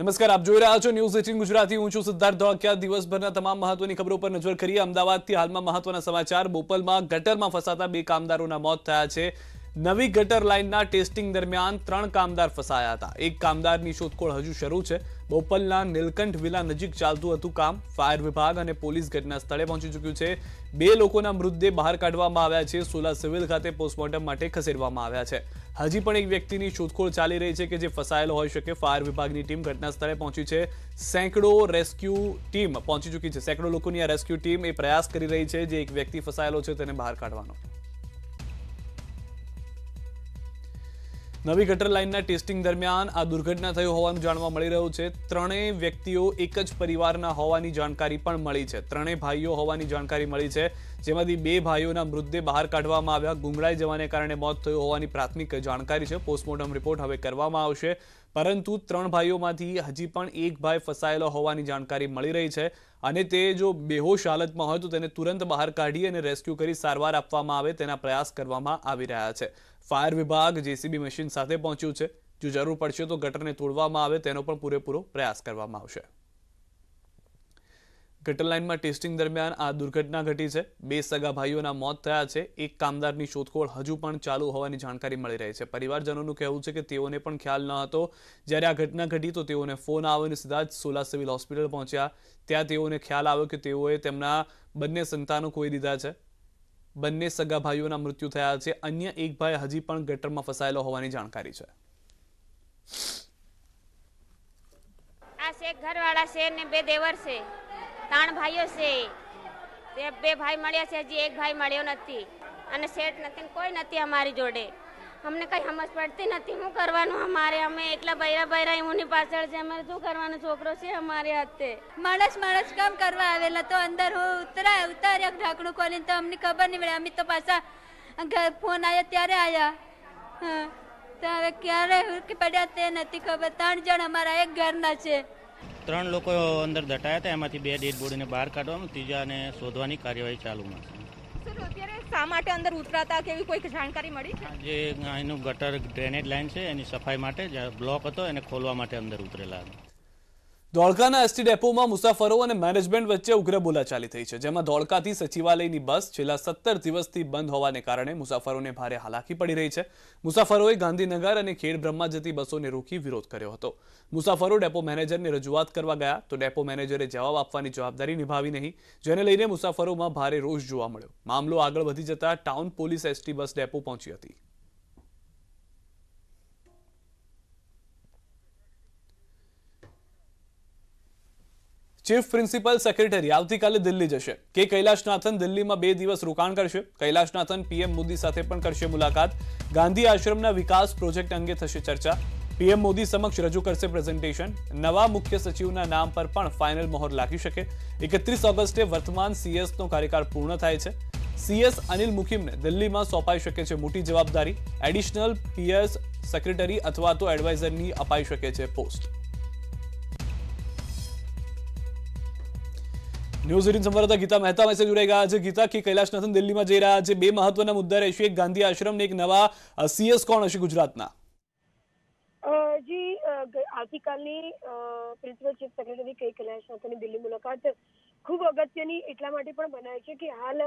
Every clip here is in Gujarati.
नमस्कार, आप જોઈ રહ્યા છો ન્યૂઝ 18 ગુજરાતી। હું છું સિદ્ધાર્થ ધોકિયા। દિવસભરના તમામ મહત્વની ખબરો પર નજર કરીએ। અમદાવાદથી હાલમાં મહત્વના સમાચાર। બોપલમાં ગટરમાં ફસાતા બે કામદારોના મોત થયા છે। નવી ગટર લાઇનના ટેસ્ટિંગ દરમિયાન ત્રણ કામદાર ફસાયા હતા। એક કામદારની શોધખોળ હજુ શરૂ છે। બોપલના નીલકંઠ વિલા નજીક ચાલતું હતું કામ। ફાયર વિભાગ અને પોલીસ ઘટના સ્થળે પહોંચી ચૂક્યું છે। બે લોકોના મૃતદેહ બહાર કાઢવામાં આવ્યા છે। સોલા સિવિલ ખાતે પોસ્ટમોર્ટમ માટે ખસેડવામાં આવ્યા છે। हजी पण एक व्यक्ति की शोधखोळ चाली रही है कि जे फसायेलो होई शके। फायर विभाग की टीम घटनास्थले पहुंची है। सैकड़ों रेस्क्यू टीम पहुंची चुकी है। सैकड़ों लोगों की आ रेस्क्यू टीम ए प्रयास कर रही है जे एक व्यक्ति फसायेलो है तेने बहार काढवानो। नवी गटर लाइनना टेस्टिंग दरमियान आ दुर्घटना थई होवानुं जाणवा मळी रह्युं छे। त्रणेय व्यक्तिओ एक ज परिवारना होवानी जाणकारी पण मळी छे। त्रणेय भाईओ होवानी जाणकारी मळी छे। जेमांथी बे भाईओना मृतदेह बहार काढवामां आव्या। गुंगळाई जवाने कारणे मोत थयुं होवानी प्राथमिक जाणकारी छे। पोस्टमोर्टम रिपोर्ट हवे करवामां आवशे। परंतु त्रण भाईओमांथी हजी पण एक भाई फसायेलो होवानी जाणकारी मळी रही छे अने ते जो बेहोश हालतमां होय तो तेने तुरंत बहार काढी अने रेस्क्यू करी सारवार आपवामां आवे तेना प्रयास करवामां आवी रह्या छे। फायर विभाग जेसीबी मशीन साथे पहोंच्युं छे। जो जरूर पड़शे तो गटरने तोड़वामां आवे तेनो पण पूरेपूरो प्रयास करवामां आवशे। गटर लाइन में टेस्टिंग दरमियान आ दुर्घटना घटी है। बे सगा भाईओना मौत थया छे। एक कामदार की शोधखोळ हजू पण चालू होवानी जानकारी मळी रही है। परिवारजनों कहेवुं छे के तेओने पण ख्याल न हतो। ज्यारे आ घटना घटी तो तेओने फोन आव्यो अने सीधा ज सोला सिविल होस्पिटल पहोंच्या। त्यां तेओने ख्याल आव्यो के तेओए तेमना बंने संतानो खोई दीधा छे। बंने सगा भाईओना मृत्यु थया छे। अन्य एक भाई हजी पण गटरमां फसायेलो होवानी जानकारी छे। आ से घरवाळा से ने बे देवर से ताण भाईओ से बे भाई मळ्या छे। हजी एक भाई मळ्यो नथी अने सेठ नथी कोई नथी अमारी जोड़े। अमने कई समझ पड़ती नथी हूँ करवानुं। अमारे अमे एकला बयरा बयरा एमनी पाछळ छे। अमारे शुं करवानुं? छोकरो छे अमारे हाथे। माणस माणस काम करवा आवेला तो अंदर हो उतार्या ढांकणुं खोलीने तो अमने खबर नहीं पड़ी। अमे तो पाछा फोन आया त्यारे आया। हाँ तो हवे क्यारे पड्या ते नथी खबर। त्रण जण अमारा एक घरना छे। ત્રણ લોકો અંદર દટાયા હતા। એમાંથી બે ડેડ બોડીને બહાર કાઢવામાં, ત્રીજાને શોધવાની કાર્યવાહી ચાલુમાં છે। સર, અત્યારે શા માટે અંદર ઉતરાતા કેવી કોઈ જાણકારી મળી છે? જે અહીંનું ગટર ડ્રેનેજ લાઇન છે એની સફાઈ માટે જે બ્લોક હતો એને ખોલવા માટે અંદર ઉતરેલા હતા। ધોળકાના એસટી ડેપોમાં મુસાફરો અને મેનેજમેન્ટ વચ્ચે ઉગ્ર બોલાચાલી થઈ છે। જેમાં ધોળકાથી સચિવાલયની બસ છેલ્લા 17 દિવસથી બંધ હોવાને કારણે મુસાફરોને ભારે હાલાકી પડી રહી છે। મુસાફરોએ ગાંધીનગર અને ખેડ બ્રહ્મા જતી બસોને રોકી વિરોધ કર્યો હતો। મુસાફરો ડેપો મેનેજરને રજૂઆત કરવા ગયા તો ડેપો મેનેજરે જવાબ આપવાની જવાબદારી નિભાવી નહીં, જેને લઈને મુસાફરોમાં ભારે રોષ જોવા મળ્યો। મામલો આગળ વધી જતા town police ST bus depot પહોંચી હતી। चीफ प्रिंसिपल सेक्रेटरी आवतीकाले दिल्ली जशे। के कैलाशनाथन दिल्ली में 2 दिवस रोकाण करशे। कैलाशनाथन पीएम मोदी साथे पण करशे मुलाकात। गांधी आश्रमना विकास प्रोजेक्ट अंगे थशे चर्चा। पीएम मोदी समक्ष रजू करशे प्रेजेंटेशन। नवा मुख्य सचिवना नाम पर पण फाइनल मोहर लागी शके। 31 ऑगस्टे वर्तमान सीएस नो कार्यकाल पूर्ण थाय छे। सीएस अनिल मुखीम ने दिल्ली में सौंपाई शके छे मोटी जवाबदारी। एडिशनल पीएस सेक्रेटरी अथवा तो एडवाइजर नी अपाई शके छे पोस्ट। न्यूज 18 संवाददाता गीता मेहता में से जुड़ेगा। आज गीता की कैलाशनाथन दिल्ली में जा रहा है। बे महत्वना मुद्दा रहेशे। एक गांधी आश्रम ने एक नवा सीएस कौन हशे गुजरातना? जी, आती कालनी प्रिंसिपल चीफ सेक्रेटरी के कैलाशनाथन दिल्ली मुलाकात खूब अगत्यनी एटला माटे पण बनाय छे के हाल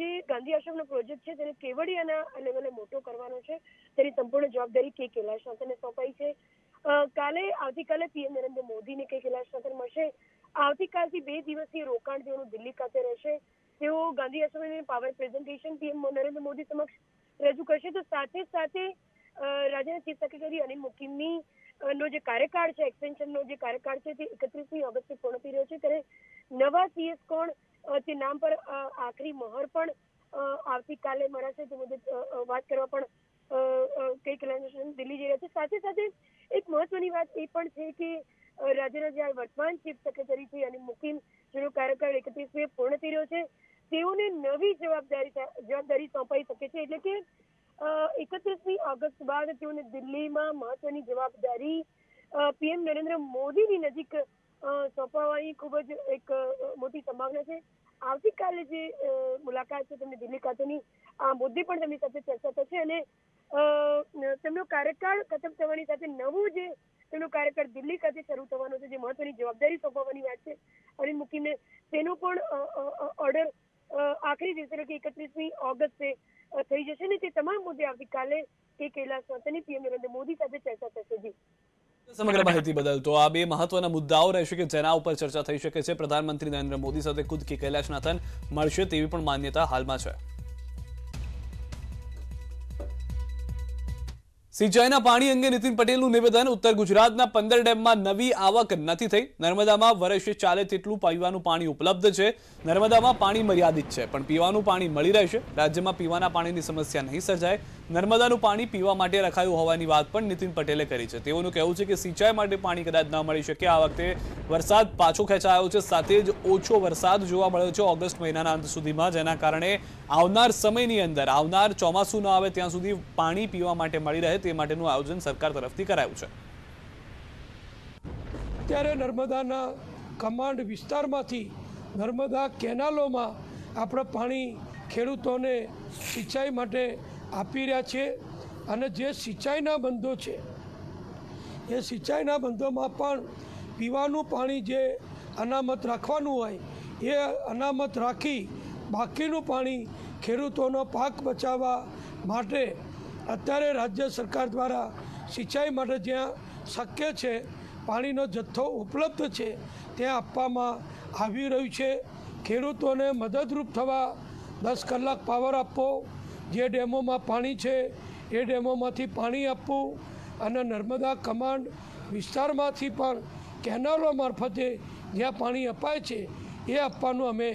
जे गांधी आश्रम प्रोजेक्ट है तेने केवड़ियाना लेवले मोटो करवानो छे। तेनी संपूर्ण जवाबदारी के कैलाशनाथन ने सौंपाई छे। काले आती काले पीएम नरेंद्र मोदी ने के कैलाशनाथन मळशे। આવતીકાલથી 2 દિવસની રોકાણ તેઓનું દિલ્હી ખાતે રહેશે। તેઓ ગાંધી આશ્રમે power presentation PM Narendra Modi સમક્ષ રજૂ કરશે। તો સાથે સાથે રાજ્યના ચીફ સેક્રેટરી અનિલ મુકીમની નો જે કાર્યકાળ છે, એક્સટેન્શનનો જે કાર્યકાળ છે તે 31 ઓગસ્ટે પૂર્ણ થઈ રહ્યો છે। ત્યારે નવા સીએસ કોણ તે નામ પર આખરી મહોર પણ આવતીકાલે મળશે તે મુદ્દે વાત કરવા પણ કઈ કલેક્શન દિલ્હી જઈ રહ્યા છે। સાથે સાથે એક મહત્વની વાત એ પણ છે કે राज्यना जे वर्तमान चीफ सेक्रेटरी छे अनिल मुकीम जेनो कार्यकाल 31 मे पूर्ण थई रह्यो छे तेओने नवी जवाबदारी सौंपाई शके छे। एटले के 31 ऑगस्ट बाद तेओने दिल्ही में महत्वनी जवाबदारी पीएम नरेंद्र मोदी की नजीक सौंपावानी खूब ज एक मोटी संभावना छे। आवतीकाले जे मुलाकात छे तेमनी दिल्ही खातेनी आ मुद्दे पण तेमनी साथे चर्चा थशे अने તેમનો કાર્યકાળ ખતમ થવાની સાથે નવું જે તેનો કાર્યકાળ દિલ્હી ખાતે શરૂ થવાનો છે, જે મહત્વની જવાબદારી સોંપવાની વાત છે. અરવિંદ મૂકીને તેનો પણ ઓર્ડર આખરી દિવસ એટલે કે 31મી ઓગસ્ટે થઈ જશે ને તે તમામ મુદ્દે આવતીકાલે કે કૈલાસ માતાની પીએમ નરેન્દ્ર મોદી સાથે ચર્ચા થશે. જી, સમગ્ર માહિતી બદલ. તો આ બે મહત્વના મુદ્દાઓ રહેશે કે જેના ઉપર ચર્ચા થઈ શકે છે. પ્રધાનમંત્રી નરેન્દ્ર મોદી સાથે ખુદ કે કૈલાશનાથન મળશે તેવી પણ માન્યતા હાલમાં છે. સિંચાઈના પાણી અંગે નીતિન પટેલનું નિવેદન. ઉત્તર ગુજરાતના 15 ડેમમાં નવી આવક નથી થઈ. નર્મદામાં વર્ષે ચાલે તેટલું પીવાનું પાણી ઉપલબ્ધ છે. નર્મદામાં પાણી મર્યાદિત છે પણ પીવાનું પાણી મળી રહેશે. રાજ્યમાં પીવાના પાણીની સમસ્યા નહીં સર્જાય. નર્મદાનું પાણી પીવા માટે રખાયું હોવાની વાત પણ નીતિન પટેલે કરી છે. તેઓનું કહેવું છે કે સિંચાઈ માટે પાણી કદાચ ન મળી શકે. આ વખતે વરસાદ પાછો ખેંચાયો છે, સાથે જ ઓછો વરસાદ જોવા મળ્યો છે ઓગસ્ટ મહિનાના અંત સુધીમાં, જેના કારણે આવનાર સમયની અંદર, આવનાર ચોમાસું ન આવે ત્યાં સુધી પાણી પીવા માટે મળી રહે તે માટેનું આયોજન સરકાર તરફથી કરાયું છે. ત્યારે નર્મદાના કમાન્ડ વિસ્તારમાંથી નર્મદા કેનાલોમાં આપણે પાણી ખેડૂતોને સિંચાઈ માટે આપી રહ્યા છે. અને જે સિંચાઈના બંધો છે એ સિંચાઈના બંધોમાં પણ પીવાનું પાણી જે અનામત રાખવાનું હોય એ અનામત રાખી બાકીનું પાણી ખેડૂતોનો પાક બચાવવા માટે અત્યારે રાજ્ય સરકાર દ્વારા સિંચાઈ માટે જ્યાં શક્ય છે પાણીનો જથ્થો ઉપલબ્ધ છે ત્યાં આપવામાં આવી રહ્યું છે. ખેડૂતોને મદદરૂપ થવા 10 કલાક પાવર આપવો, જે ડેમોમાં પાણી છે એ ડેમોમાંથી પાણી આપવું, અને નર્મદા કમાન્ડ વિસ્તારમાંથી પણ કેનાલો મારફતે જ્યાં પાણી અપાય છે એ આપવાનું અમે